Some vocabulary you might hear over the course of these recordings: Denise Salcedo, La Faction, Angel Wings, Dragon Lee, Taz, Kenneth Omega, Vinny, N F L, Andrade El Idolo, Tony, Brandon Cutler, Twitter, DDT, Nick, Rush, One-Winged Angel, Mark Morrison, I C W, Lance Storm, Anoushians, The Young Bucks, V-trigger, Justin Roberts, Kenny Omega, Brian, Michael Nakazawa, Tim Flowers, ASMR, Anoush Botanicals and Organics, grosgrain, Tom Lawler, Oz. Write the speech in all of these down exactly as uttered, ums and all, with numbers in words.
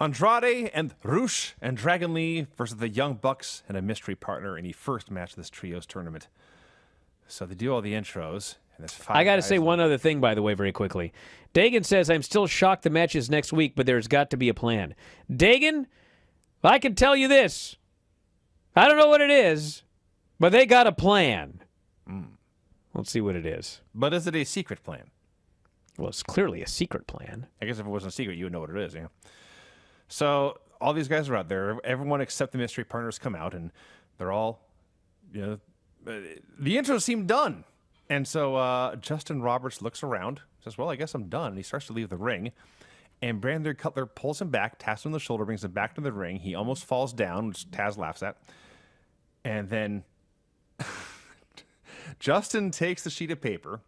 Andrade and Rush and Dragon Lee versus the Young Bucks and a mystery partner in the first match of this trios tournament. So they do all the intros. And five I got to say left. One other thing, by the way, very quickly. Dagan says, I'm still shocked the match is next week, but there's got to be a plan. Dagan, I can tell you this. I don't know what it is, but they got a plan. Mm. Let's see what it is. But is it a secret plan? Well, it's clearly a secret plan. I guess if it wasn't a secret, you would know what it is. Yeah. So all these guys are out there. Everyone except the mystery partners come out, and they're all, you know, the intros seem done. And so uh, Justin Roberts looks around, says, well, I guess I'm done. And he starts to leave the ring. And Brandon Cutler pulls him back, taps him on the shoulder, brings him back to the ring. He almost falls down, which Taz laughs at. And then Justin takes the sheet of paper,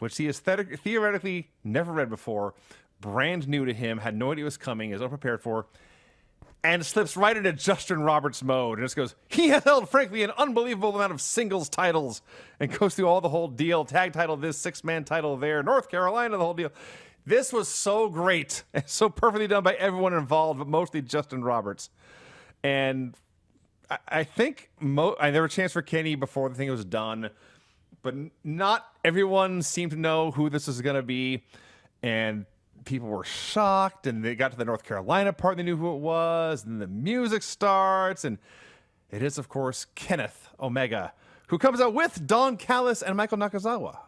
which he has theoretically never read before, brand new to him, had no idea was coming, is unprepared for, and slips right into Justin Roberts mode. And just goes, he has held, frankly, an unbelievable amount of singles titles, and goes through all the whole deal. Tag title this, six-man title there, North Carolina, the whole deal. This was so great and so perfectly done by everyone involved, but mostly Justin Roberts. And I, I think mo I, there were a chance for Kenny before the thing was done, but not everyone seemed to know who this was going to be. And people were shocked, and they got to the North Carolina part, and they knew who it was, and the music starts, and it is, of course, Kenneth Omega, who comes out with Don Callis and Michael Nakazawa.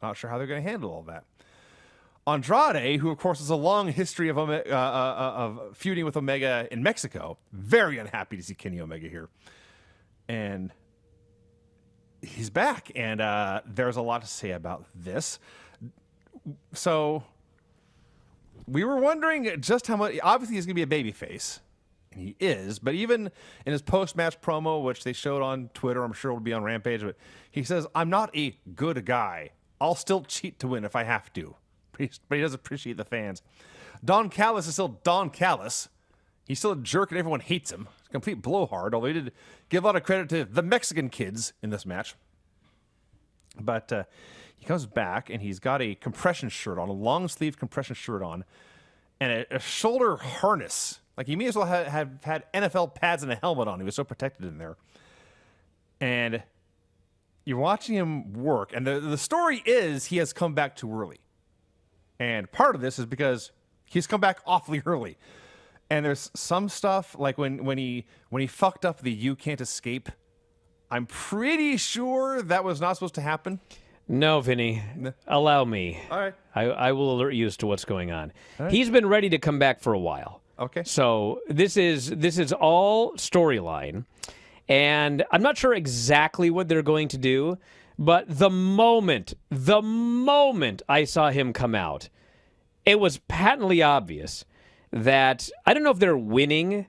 Not sure how they're going to handle all that. Andrade, who, of course, has a long history of, Ome uh, uh, of feuding with Omega in Mexico, very unhappy to see Kenny Omega here. And he's back, and uh, there's a lot to say about this. So we were wondering just how much. Obviously, he's going to be a baby face, and he is. But even in his post-match promo, which they showed on Twitter, I'm sure it'll be on Rampage, but he says, I'm not a good guy. I'll still cheat to win if I have to. But he does appreciate the fans. Don Callis is still Don Callis. He's still a jerk, and everyone hates him. It's a complete blowhard, although he did give a lot of credit to the Mexican kids in this match. But uh, he comes back, and he's got a compression shirt on, a long-sleeve compression shirt on, and a, a shoulder harness. Like, he may as well have, have had N F L pads and a helmet on. He was so protected in there. And you're watching him work, and the, the story is he has come back too early. And part of this is because he's come back awfully early. And there's some stuff, like when, when, he, when he fucked up the You Can't Escape, I'm pretty sure that was not supposed to happen. No, Vinny. No. Allow me. All right. I, I will alert you as to what's going on. Right. He's been ready to come back for a while. Okay. So this is, this is all storyline. And I'm not sure exactly what they're going to do. But the moment, the moment I saw him come out, it was patently obvious that, I don't know if they're winning,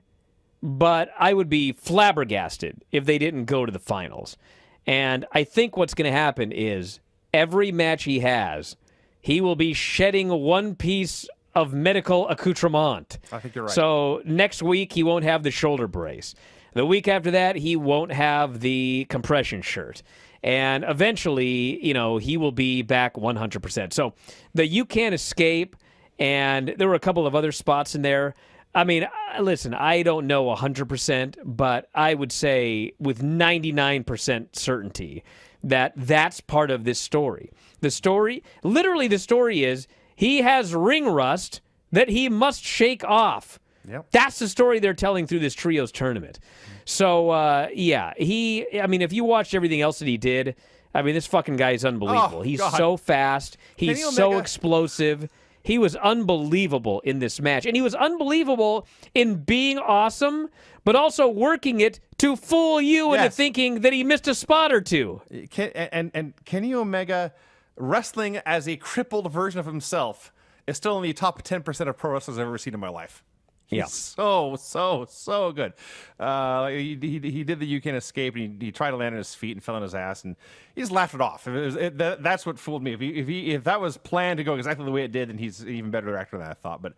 but I would be flabbergasted if they didn't go to the finals. And I think what's going to happen is every match he has, he will be shedding one piece of medical accoutrement. I think you're right. So next week, he won't have the shoulder brace. The week after that, he won't have the compression shirt. And eventually, you know, he will be back one hundred percent. So the You Can't Escape, and there were a couple of other spots in there. I mean, listen, I don't know one hundred percent, but I would say with ninety-nine percent certainty that that's part of this story. The story, literally the story is he has ring rust that he must shake off. Yep. That's the story they're telling through this trios tournament. So, uh, yeah, he, I mean, if you watched everything else that he did, I mean, this fucking guy is unbelievable. Oh, he's God. so fast. He's so explosive. He was unbelievable in this match. And he was unbelievable in being awesome, but also working it to fool you yes. into thinking that he missed a spot or two. Can, and, and Kenny Omega wrestling as a crippled version of himself is still in the top ten percent of pro wrestlers I've ever seen in my life. Yeah. So, so, so good. Uh, he, he, he did the You Can't Escape, and he, he tried to land on his feet and fell on his ass, and he just laughed it off. It was, it, that, that's what fooled me. If, he, if, he, if that was planned to go exactly the way it did, then he's an even better actor than I thought. But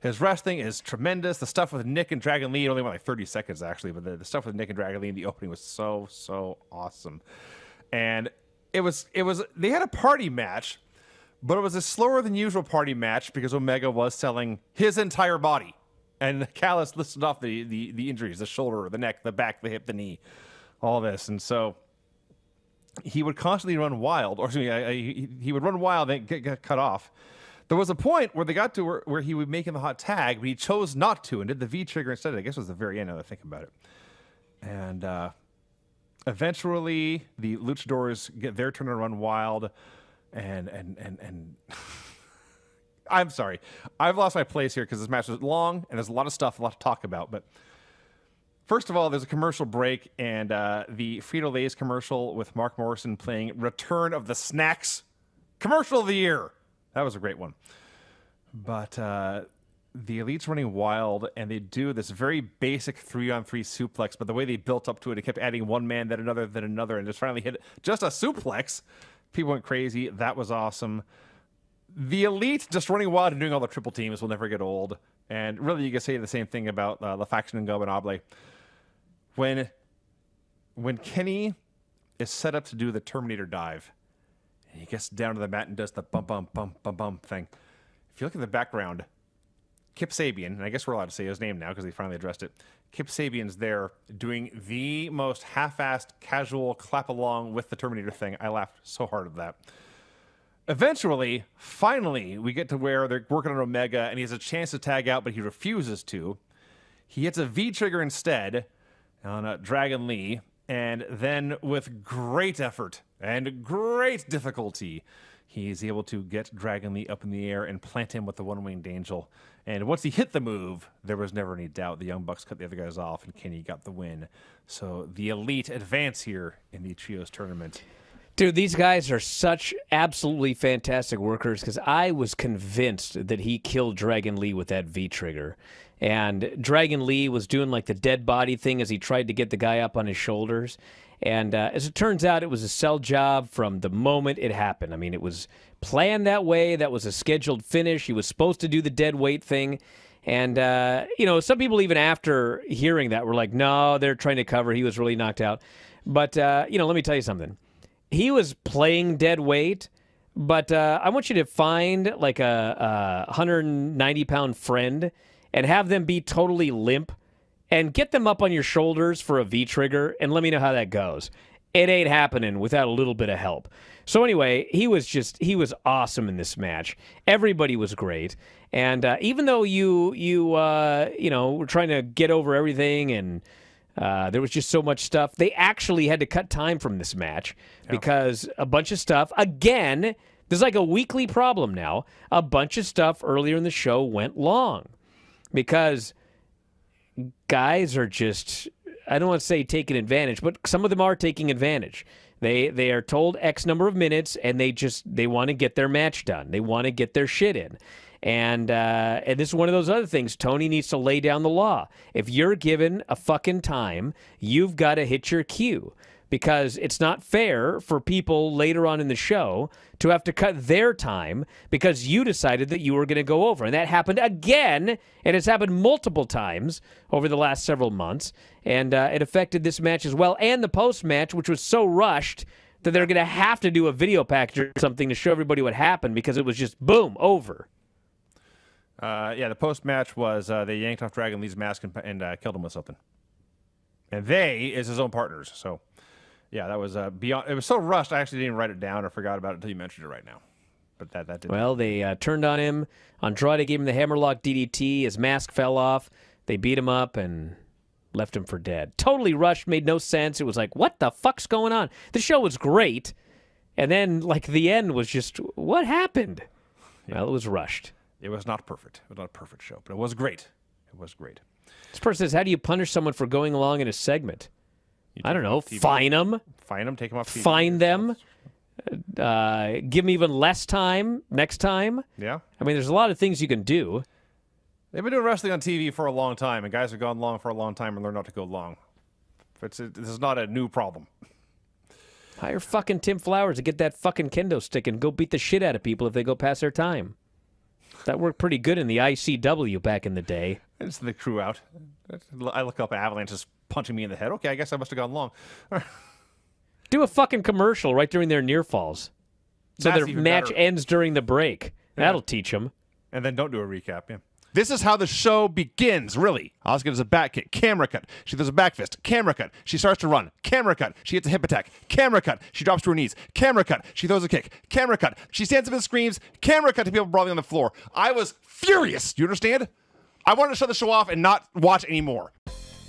his wrestling is tremendous. The stuff with Nick and Dragon Lee, it only went like thirty seconds, actually, but the, the stuff with Nick and Dragon Lee in the opening was so, so awesome. And it was, it was, they had a party match, but it was a slower than usual party match because Omega was selling his entire body. And Callis listed off the, the, the injuries, the shoulder, the neck, the back, the hip, the knee, all this. And so he would constantly run wild, or excuse me, I, I, he, he would run wild and get, get cut off. There was a point where they got to where, where he would make him the hot tag, but he chose not to and did the V-trigger instead. I guess it was the very end, now that I think about it. And uh, eventually, the Luchadors get their turn to run wild, and and and and... I'm sorry. I've lost my place here because this match was long, and there's a lot of stuff, a lot to talk about. But first of all, there's a commercial break, and uh, the Frito-Lay's commercial with Mark Morrison playing Return of the Snacks Commercial of the Year. That was a great one. But uh, the Elite's running wild, and they do this very basic three-on-three suplex, but the way they built up to it, it kept adding one man, then another, then another, and just finally hit just a suplex. People went crazy. That was awesome. The Elite just running wild and doing all the triple teams will never get old. And really, you can say the same thing about uh, La Faction and Gobernable. When, when Kenny is set up to do the Terminator dive, and he gets down to the mat and does the bump, bump, bump, bump, bump thing. If you look at the background, Kip Sabian, and I guess we're allowed to say his name now because he finally addressed it. Kip Sabian's there doing the most half-assed, casual clap along with the Terminator thing. I laughed so hard at that. Eventually, finally, we get to where they're working on Omega, and he has a chance to tag out, but he refuses to. He hits a V-trigger instead on uh, Dragon Lee, and then with great effort and great difficulty, he's able to get Dragon Lee up in the air and plant him with the One-Winged Angel. And once he hit the move, there was never any doubt. The Young Bucks cut the other guys off, and Kenny got the win. So the Elite advance here in the Trios Tournament. Dude, these guys are such absolutely fantastic workers because I was convinced that he killed Dragon Lee with that V-trigger. And Dragon Lee was doing like the dead body thing as he tried to get the guy up on his shoulders. And uh, as it turns out, it was a sell job from the moment it happened. I mean, it was planned that way. That was a scheduled finish. He was supposed to do the dead weight thing. And, uh, you know, some people even after hearing that were like, no, they're trying to cover. He was really knocked out. But, uh, you know, let me tell you something. He was playing dead weight, but uh, I want you to find like a, a one hundred ninety pound friend and have them be totally limp and get them up on your shoulders for a V-trigger and let me know how that goes. It ain't happening without a little bit of help. So anyway, he was just, he was awesome in this match. Everybody was great. And uh, even though you, you, uh, you know, were trying to get over everything and... Uh, there was just so much stuff. They actually had to cut time from this match because a bunch of stuff, again, there's like a weekly problem now. A bunch of stuff earlier in the show went long because guys are just, I don't want to say taking advantage, but some of them are taking advantage. They, they are told X number of minutes, and they just, they want to get their match done. They want to get their shit in. And, uh, and this is one of those other things. Tony needs to lay down the law. If you're given a fucking time, you've got to hit your cue because it's not fair for people later on in the show to have to cut their time because you decided that you were going to go over. And that happened again, and it's happened multiple times over the last several months. And uh, it affected this match as well and the post-match, which was so rushed that they're going to have to do a video package or something to show everybody what happened because it was just, boom, over. Uh, yeah, the post-match was uh, they yanked off Dragon Lee's mask and, and uh, killed him with something. And they is his own partners. So, yeah, that was uh, beyond. It was so rushed, I actually didn't write it down or forgot about it until you mentioned it right now. But that, that did. Well, they uh, turned on him. Andrade gave him the hammerlock D D T. His mask fell off. They beat him up and left him for dead. Totally rushed, made no sense. It was like, what the fuck's going on? The show was great. And then, like, the end was just, what happened? Yeah. Well, it was rushed. It was not perfect. It was not a perfect show, but it was great. It was great. This person says, how do you punish someone for going along in a segment? I don't know. Fine them. Fine them. Take them off T V. Fine them. Uh, give them even less time next time. Yeah. I mean, there's a lot of things you can do. They've been doing wrestling on T V for a long time, and guys have gone long for a long time and learned not to go long. It's, it, this is not a new problem. Hire fucking Tim Flowers to get that fucking kendo stick and go beat the shit out of people if they go past their time. That worked pretty good in the I C W back in the day. It's the crew out. I look up, Avalanche is punching me in the head. Okay, I guess I must have gone long. Do a fucking commercial right during their near falls. So That's their match better. ends during the break. Yeah. That'll teach them. And then don't do a recap, yeah. This is how the show begins, really. Oz gives a back kick. Camera cut. She does a back fist. Camera cut. She starts to run. Camera cut. She hits a hip attack. Camera cut. She drops to her knees. Camera cut. She throws a kick. Camera cut. She stands up and screams. Camera cut to people brawling on the floor. I was furious. Do you understand? I wanted to shut the show off and not watch anymore.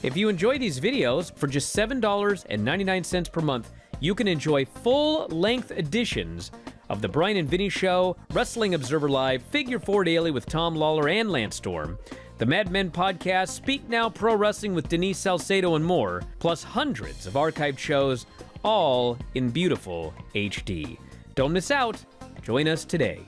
If you enjoy these videos, for just seven dollars and ninety-nine cents per month, you can enjoy full-length editions of The Brian and Vinny Show, Wrestling Observer Live, Figure Four Daily with Tom Lawler and Lance Storm, the Mad Men Podcast, Speak Now Pro Wrestling with Denise Salcedo and more, plus hundreds of archived shows, all in beautiful H D. Don't miss out. Join us today.